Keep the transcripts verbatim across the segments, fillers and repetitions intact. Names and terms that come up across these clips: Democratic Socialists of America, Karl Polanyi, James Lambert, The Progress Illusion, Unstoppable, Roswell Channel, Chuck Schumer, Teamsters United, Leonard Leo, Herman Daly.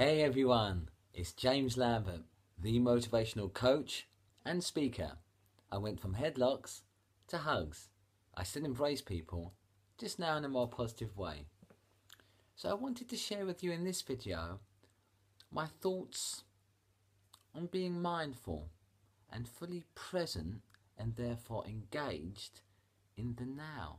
Hey everyone, it's James Lambert, the motivational coach and speaker. I went from headlocks to hugs. I still embrace people, just now in a more positive way. So I wanted to share with you in this video my thoughts on being mindful and fully present and therefore engaged in the now.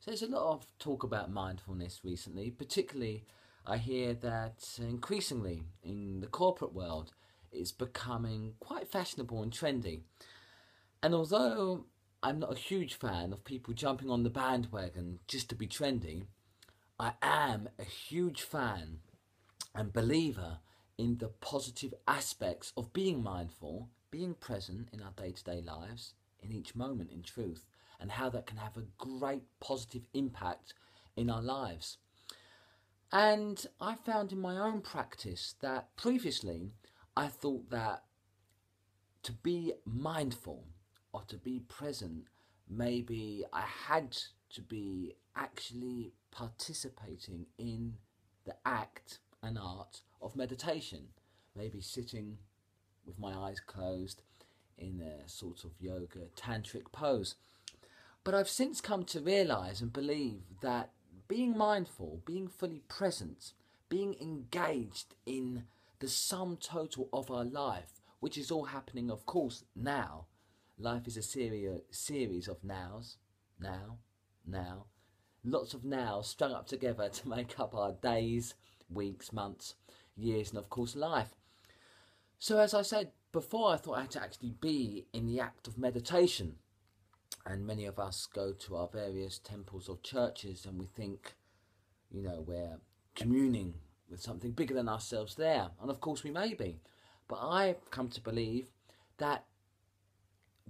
So there's a lot of talk about mindfulness recently, particularly I hear that increasingly in the corporate world it's becoming quite fashionable and trendy. And although I'm not a huge fan of people jumping on the bandwagon just to be trendy, I am a huge fan and believer in the positive aspects of being mindful, being present in our day-to-day lives, in each moment in truth, and how that can have a great positive impact in our lives. And I found in my own practice that previously I thought that to be mindful or to be present, maybe I had to be actually participating in the act and art of meditation. Maybe sitting with my eyes closed in a sort of yoga tantric pose. But I've since come to realise and believe that being mindful, being fully present, being engaged in the sum total of our life, which is all happening, of course, now. Life is a seri- series of nows, now, now. Lots of nows strung up together to make up our days, weeks, months, years, and of course, life. So as I said before, I thought I had to actually be in the act of meditation. And many of us go to our various temples or churches and we think, you know, we're communing with something bigger than ourselves there. And of course we may be. But I've come to believe that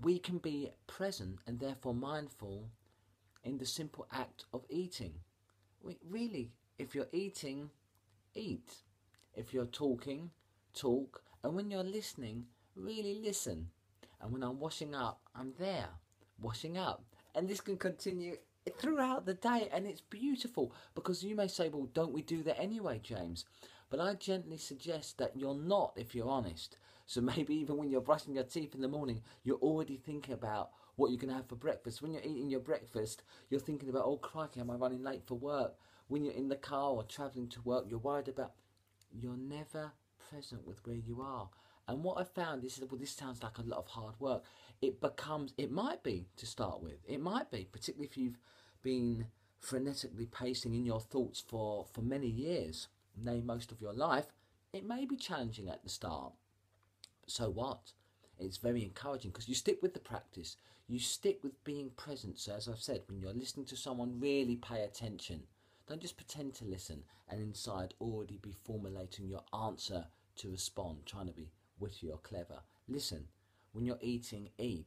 we can be present and therefore mindful in the simple act of eating. We, really, if you're eating, eat. If you're talking, talk. And when you're listening, really listen. And when I'm washing up, I'm there. Washing up, and this can continue throughout the day, and it's beautiful, because you may say, well, don't we do that anyway, James? But I gently suggest that you're not, if you're honest. So maybe even when you're brushing your teeth in the morning, you're already thinking about what you're going to have for breakfast. When you're eating your breakfast, you're thinking about, oh crikey, am I running late for work? When you're in the car or travelling to work, you're worried about, you're never present with where you are. And what I found is, well, this sounds like a lot of hard work. It becomes, it might be to start with, it might be, particularly if you've been frenetically pacing in your thoughts for, for many years, nay, most of your life, it may be challenging at the start. So what? It's very encouraging because you stick with the practice, you stick with being present. So as I've said, when you're listening to someone, really pay attention. Don't just pretend to listen and inside already be formulating your answer to respond, trying to be witty or clever. Listen. When you're eating, eat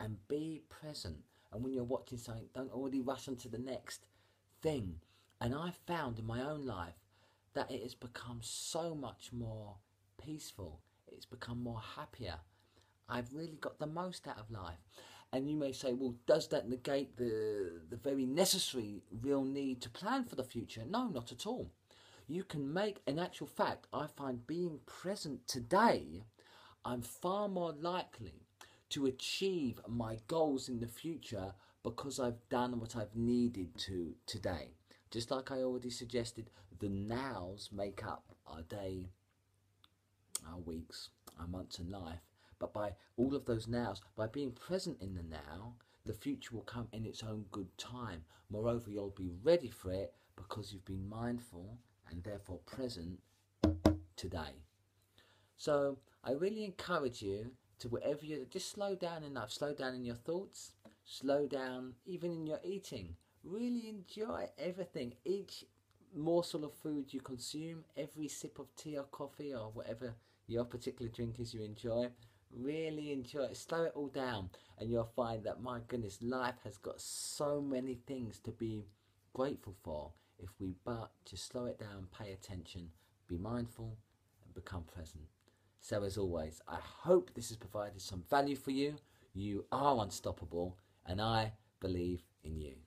and be present. And when you're watching something, don't already rush on to the next thing. And I found in my own life that it has become so much more peaceful. It's become more happier. I've really got the most out of life. And you may say, well, does that negate the, the very necessary real need to plan for the future? No, not at all. You can make, in actual fact, I find being present today, I'm far more likely to achieve my goals in the future because I've done what I've needed to today. Just like I already suggested, the nows make up our day, our weeks, our months and life. But by all of those nows, by being present in the now, the future will come in its own good time. Moreover, you'll be ready for it because you've been mindful and therefore present today. So I really encourage you to, wherever you just slow down enough, slow down in your thoughts, slow down even in your eating. Really enjoy everything, each morsel of food you consume, every sip of tea or coffee or whatever your particular drink is you enjoy. Really enjoy it, slow it all down, and you'll find that, my goodness, life has got so many things to be grateful for if we but just slow it down, pay attention, be mindful and become present. So as always, I hope this has provided some value for you. You are unstoppable, and I believe in you.